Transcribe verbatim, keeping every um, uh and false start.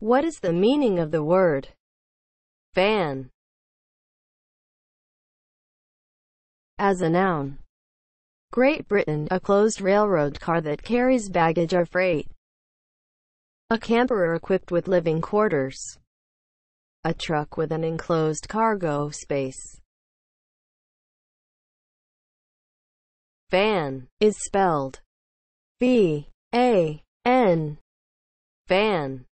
What is the meaning of the word fan as a noun? Great Britain, a closed railroad car that carries baggage or freight. A camper equipped with living quarters. A truck with an enclosed cargo space. Van is spelled B A N. Van.